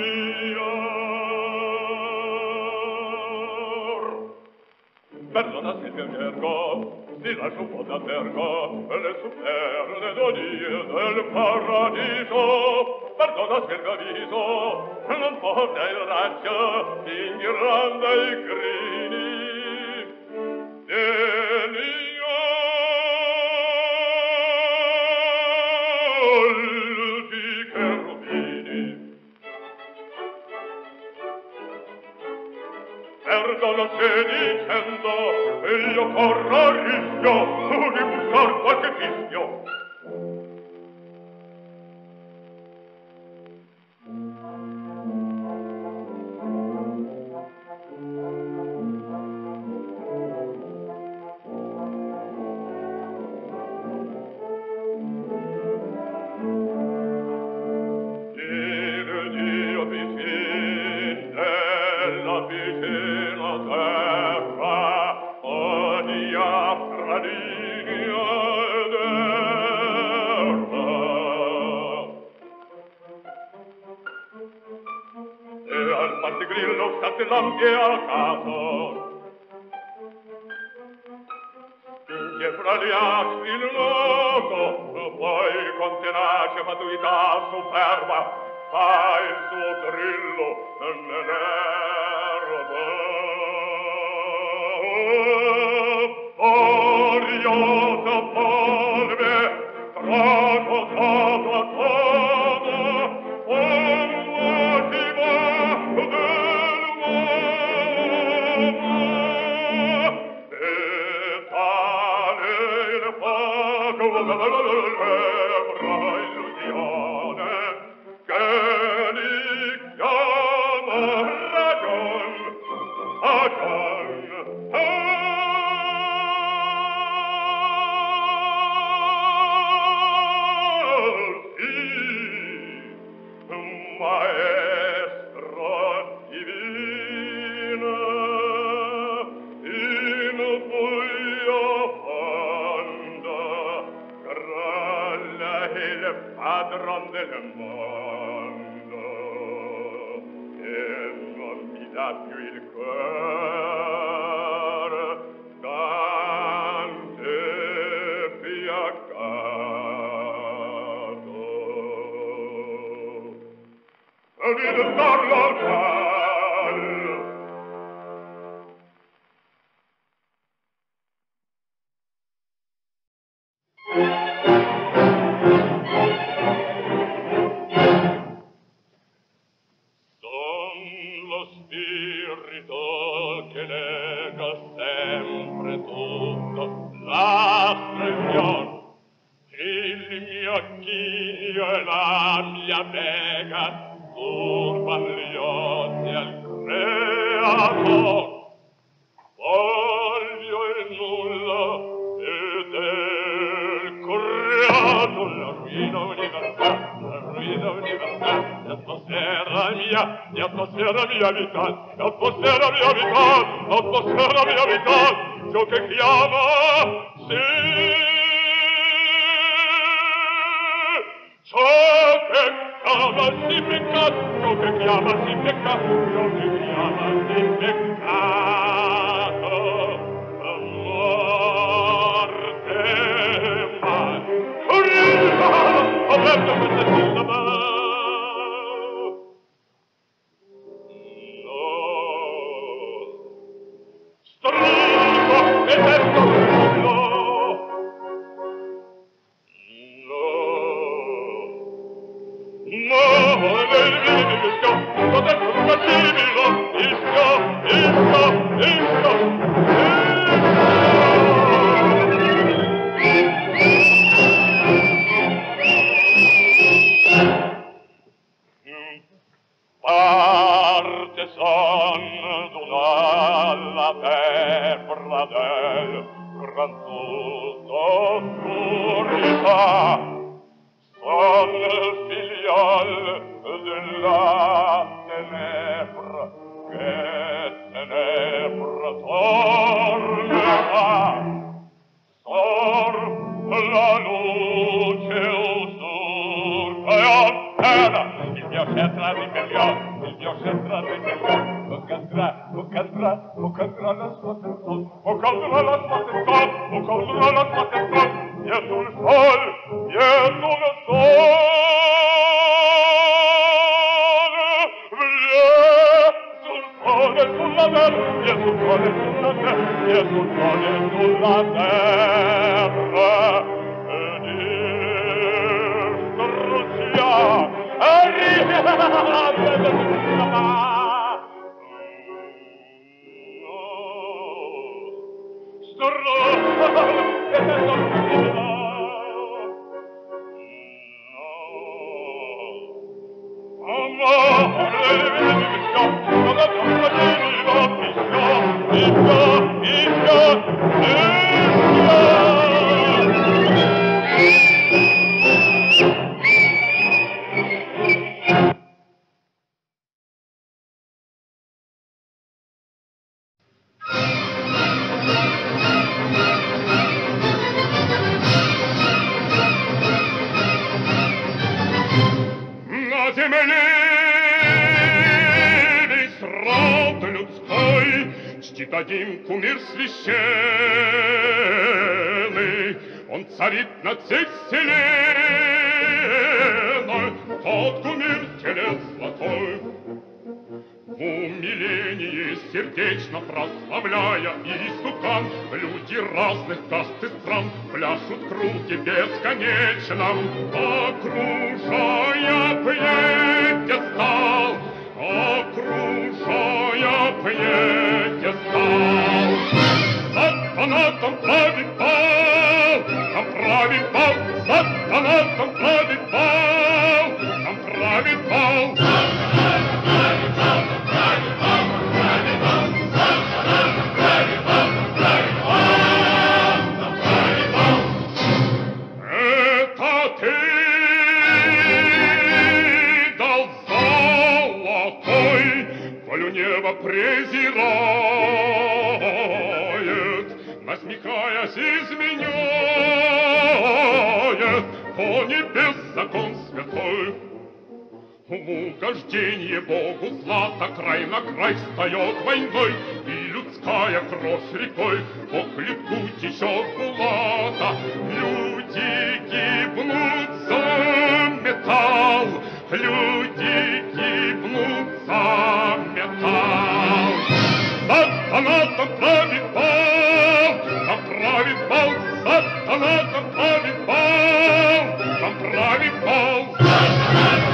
mio. Perdona se mi albergo, si lascio un po' d'albergo, le superle donie del paradiso. Perdona se il gaviso, non porta il raggio, in grande i crini dell'Io. Perdono se dicendo io corro a rischio di buscar qualche fischio. La luce usurpa e atterra Там правит бал,